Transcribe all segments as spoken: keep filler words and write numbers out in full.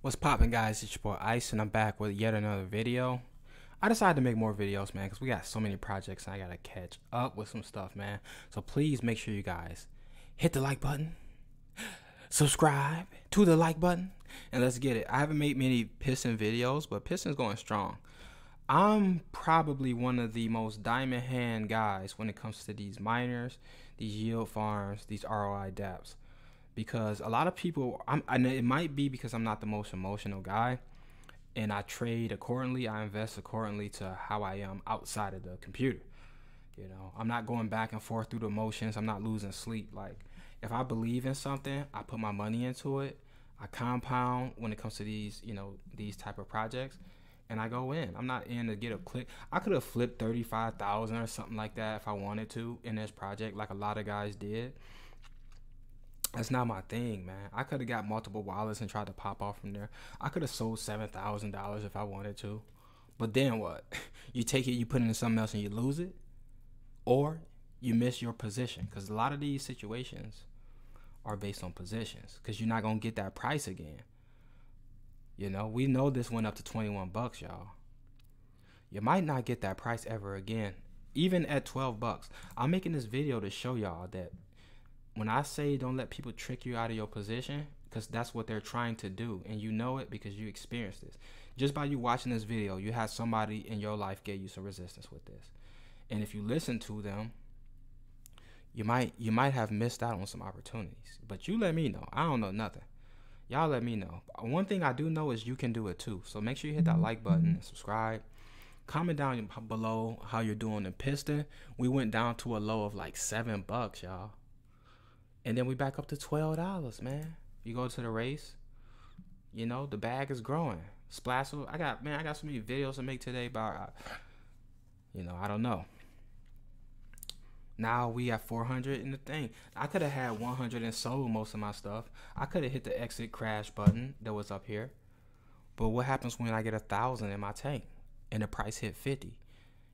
What's poppin', guys? It's your boy Ice, and I'm back with yet another video. I decided to make more videos, man, because we got so many projects and I gotta catch up with some stuff, man. So please make sure you guys hit the like button, subscribe to the like button, and let's get it. I haven't made many Piston videos, but Piston's going strong. I'm probably one of the most diamond hand guys when it comes to these miners, these yield farms, these R O I dApps. Because a lot of people, I'm, I know it might be because I'm not the most emotional guy, and I trade accordingly, I invest accordingly to how I am outside of the computer. You know, I'm not going back and forth through the emotions. I'm not losing sleep. Like, if I believe in something, I put my money into it. I compound when it comes to these, you know, these type of projects, and I go in. I'm not in to get a click. I could have flipped thirty-five thousand or something like that if I wanted to in this project, like a lot of guys did. That's not my thing, man. I could have got multiple wallets and tried to pop off from there. I could have sold seven thousand dollars if I wanted to. But then what? You take it, you put it into something else, and you lose it? Or you miss your position? Because a lot of these situations are based on positions, because you're not going to get that price again. You know, we know this went up to twenty-one bucks, y'all. You might not get that price ever again, even at twelve bucks. I'm making this video to show y'all that when I say don't let people trick you out of your position, because that's what they're trying to do, and you know it because you experienced this. Just by you watching this video, you had somebody in your life gave you some resistance with this. And if you listen to them, you might you might have missed out on some opportunities. But you let me know. I don't know nothing. Y'all let me know. One thing I do know is you can do it too. So make sure you hit that like button and subscribe. Comment down below how you're doing in Piston. We went down to a low of like seven bucks, y'all. And then we back up to twelve dollars, man. You go to the race, you know, the bag is growing. Splassel, I got, man, I got so many videos to make today about, you know, I don't know. Now we have four hundred in the thing. I could have had one hundred and sold most of my stuff. I could have hit the exit crash button that was up here. But what happens when I get one thousand in my tank and the price hit fifty?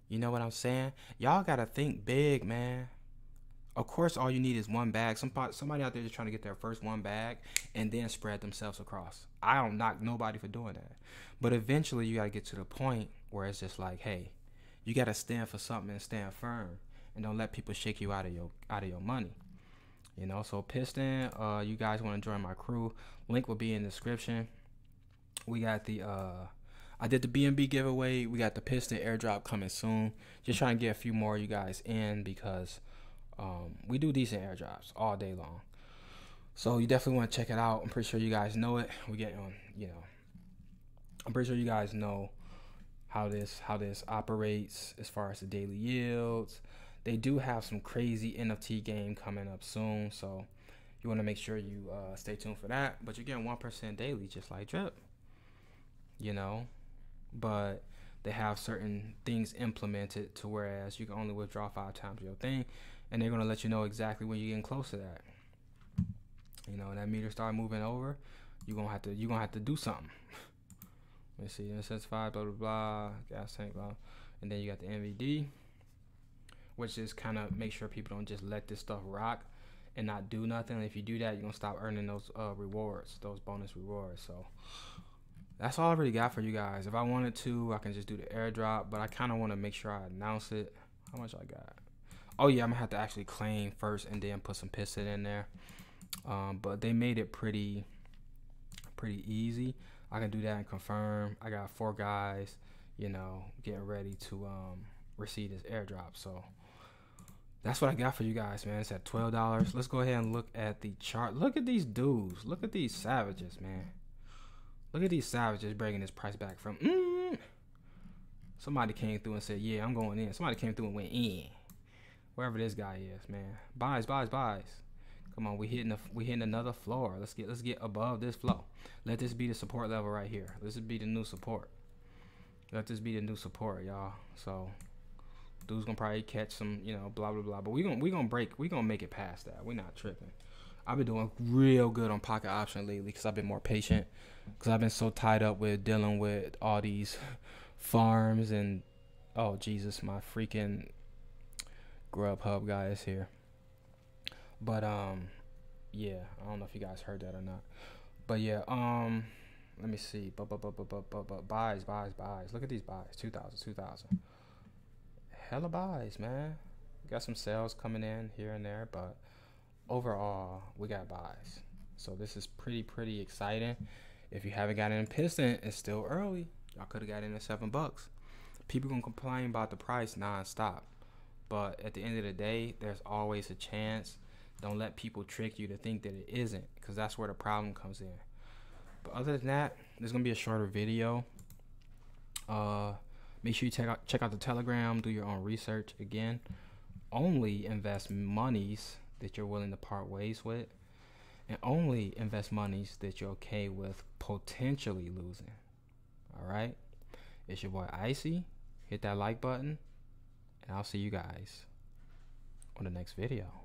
You know what I'm saying? Y'all got to think big, man. Of course, all you need is one bag. Some, somebody out there just trying to get their first one bag and then spread themselves across. I don't knock nobody for doing that. But eventually, you got to get to the point where it's just like, hey, you got to stand for something and stand firm. And don't let people shake you out of your, out of your money. You know, so Piston, uh, you guys want to join my crew, link will be in the description. We got the... Uh, I did the B N B giveaway. We got the Piston airdrop coming soon. Just trying to get a few more of you guys in because... Um, we do decent airdrops all day long, so you definitely want to check it out. I'm pretty sure you guys know it. We get on, you know. I'm pretty sure you guys know how this how this operates as far as the daily yields. They do have some crazy N F T game coming up soon, so you want to make sure you uh, stay tuned for that. But you're getting one percent daily, just like Drip, you know. But they have certain things implemented to whereas you can only withdraw five times your thing. And they're going to let you know exactly when you're getting close to that. You know, when that meter start moving over, you're going to have to you're gonna have to do something. Let me see. It says five, blah, blah, blah. Gas tank, blah. And then you got the M V D, which is kind of make sure people don't just let this stuff rock and not do nothing. If you do that, you're going to stop earning those uh, rewards, those bonus rewards. So that's all I really got for you guys. If I wanted to, I can just do the airdrop. But I kind of want to make sure I announce it. How much I got? Oh yeah, I'm gonna have to actually claim first and then put some Piston in there. Um, but they made it pretty, pretty easy. I can do that and confirm. I got four guys, you know, getting ready to um, receive this airdrop. So that's what I got for you guys, man. It's at twelve dollars. Let's go ahead and look at the chart. Look at these dudes. Look at these savages, man. Look at these savages bringing this price back from. Mm. Somebody came through and said, "Yeah, I'm going in." Somebody came through and went in. Wherever this guy is, man. Buys, buys, buys. Come on, we hitting a, we hitting another floor. Let's get let's get above this flow. Let this be the support level right here. This be the new support. Let this be the new support, y'all. So dude's gonna probably catch some, you know, blah blah blah. But we gonna we gonna break. We gonna make it past that. We're not tripping. I've been doing real good on Pocket Option lately because I've been more patient. Because I've been so tied up with dealing with all these farms and oh Jesus, my freaking Grubhub guy is here. But um yeah, I don't know if you guys heard that or not, but yeah, um Let me see. Bu bu bu bu bu bu bu buys, buys, buys. Look at these buys. two thousand, two thousand. Hella buys, man. Got some sales coming in here and there, but overall, we got buys. So this is pretty, pretty exciting. If you haven't gotten in Piston, it's still early. Y'all could have gotten in at seven bucks. People gonna complain about the price nonstop, but at the end of the day, there's always a chance. Don't let people trick you to think that it isn't, because that's where the problem comes in. But other than that, there's gonna be a shorter video. Uh, make sure you check out check out the Telegram. Do your own research. Again, only invest monies that you're willing to part ways with, and only invest monies that you're okay with potentially losing. All right, it's your boy Icy. Hit that like button, and I'll see you guys on the next video.